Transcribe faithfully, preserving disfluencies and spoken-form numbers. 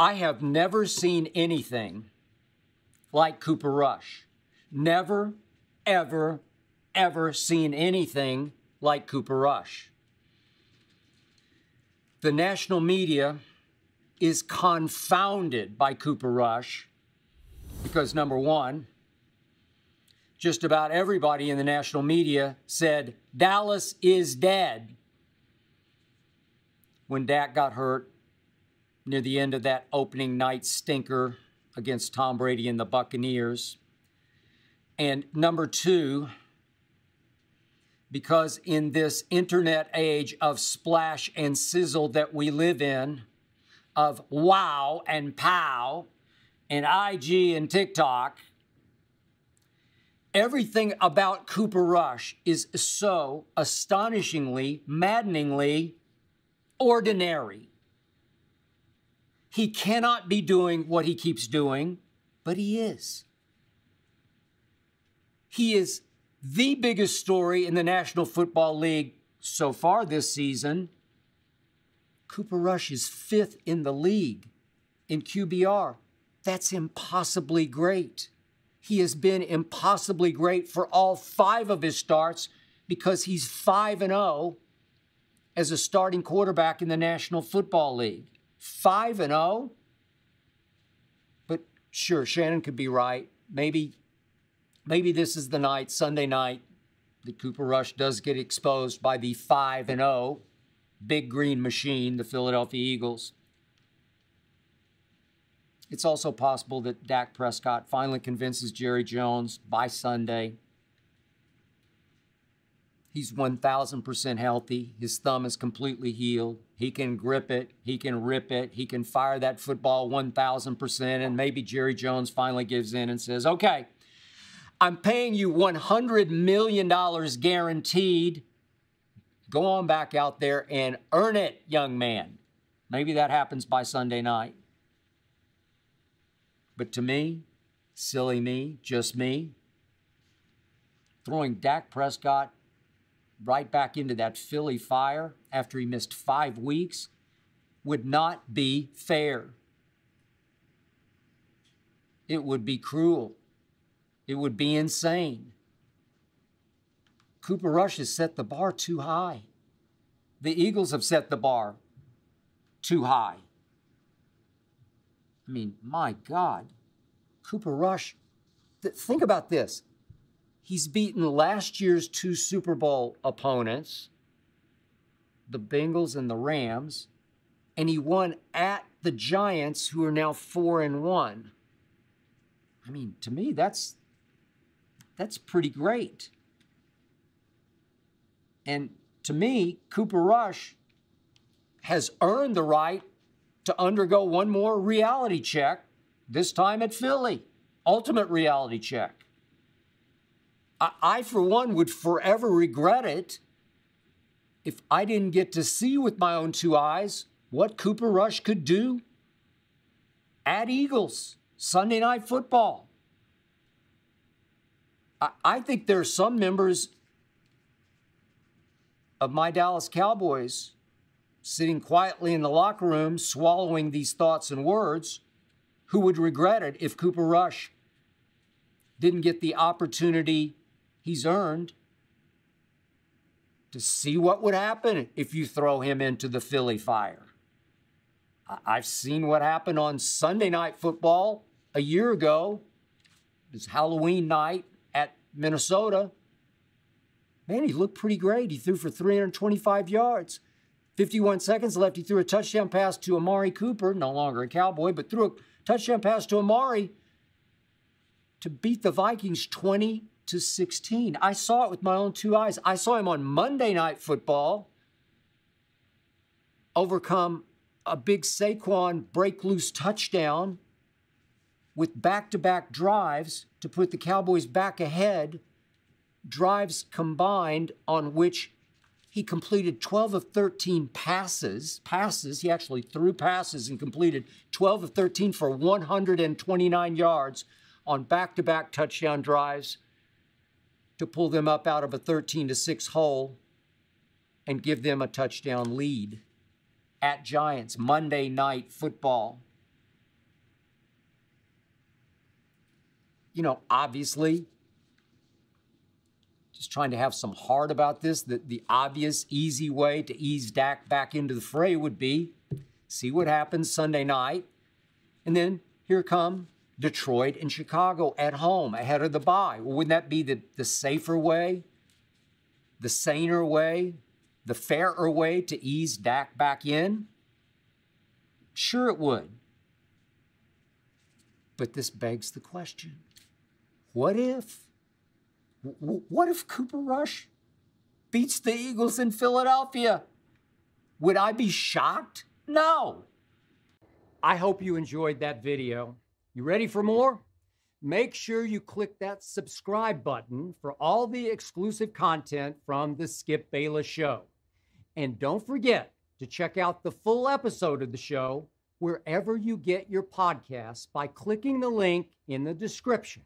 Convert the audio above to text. I have never seen anything like Cooper Rush. Never, ever, ever seen anything like Cooper Rush. The national media is confounded by Cooper Rush because, number one, just about everybody in the national media said, Dallas is dead, when Dak got hurt near the end of that opening night stinker against Tom Brady and the Buccaneers. And number two, because in this internet age of splash and sizzle that we live in, of wow and pow and I G and TikTok, everything about Cooper Rush is so astonishingly, maddeningly ordinary. He cannot be doing what he keeps doing, but he is. He is the biggest story in the National Football League so far this season. Cooper Rush is fifth in the league in Q B R. That's impossibly great. He has been impossibly great for all five of his starts because he's five and oh as a starting quarterback in the National Football League. five and oh? But sure, Shannon could be right. Maybe... Maybe this is the night, Sunday night, that Cooper Rush does get exposed by the five and oh big green machine, the Philadelphia Eagles. It's also possible that Dak Prescott finally convinces Jerry Jones by Sunday. He's one thousand percent healthy. His thumb is completely healed. He can grip it. He can rip it. He can fire that football one thousand percent. And maybe Jerry Jones finally gives in and says, okay, I'm paying you one hundred million dollars guaranteed. Go on back out there and earn it, young man. Maybe that happens by Sunday night. But to me, silly me, just me, throwing Dak Prescott right back into that Philly fire after he missed five weeks would not be fair. It would be cruel. It would be insane. Cooper Rush has set the bar too high. The Eagles have set the bar too high. I mean, my God, Cooper Rush, th- think about this. He's beaten last year's two Super Bowl opponents, the Bengals and the Rams, and he won at the Giants, who are now four and one. I mean, to me, that's... That's pretty great. And to me, Cooper Rush has earned the right to undergo one more reality check, this time at Philly. Ultimate reality check. I, I for one, would forever regret it if I didn't get to see with my own two eyes what Cooper Rush could do at Eagles, Sunday Night Football. I think there are some members of my Dallas Cowboys sitting quietly in the locker room, swallowing these thoughts and words, who would regret it if Cooper Rush didn't get the opportunity he's earned to see what would happen if you throw him into the Philly fire. I've seen what happened on Sunday Night Football a year ago. It was Halloween night. Minnesota, man, he looked pretty great. He threw for three hundred twenty-five yards. fifty-one seconds left, he threw a touchdown pass to Amari Cooper, no longer a Cowboy, but threw a touchdown pass to Amari to beat the Vikings twenty to sixteen. I saw it with my own two eyes. I saw him on Monday Night Football overcome a big Saquon break-loose touchdown with back-to-back drives to put the Cowboys back ahead, drives combined on which he completed twelve of thirteen passes. Passes, he actually threw passes and completed twelve of thirteen for one hundred twenty-nine yards on back-to-back touchdown drives to pull them up out of a thirteen to six hole and give them a touchdown lead at Giants, Monday Night Football. you know, obviously, just trying to have some heart about this, that the obvious, easy way to ease Dak back into the fray would be see what happens Sunday night. And then here come Detroit and Chicago at home ahead of the bye. Well, wouldn't that be the, the safer way, the saner way, the fairer way to ease Dak back in? Sure it would. But this begs the question, what if? What if Cooper Rush beats the Eagles in Philadelphia? Would I be shocked? No. I hope you enjoyed that video. You ready for more? Make sure you click that subscribe button for all the exclusive content from The Skip Bayless Show. And don't forget to check out the full episode of the show wherever you get your podcasts by clicking the link in the description.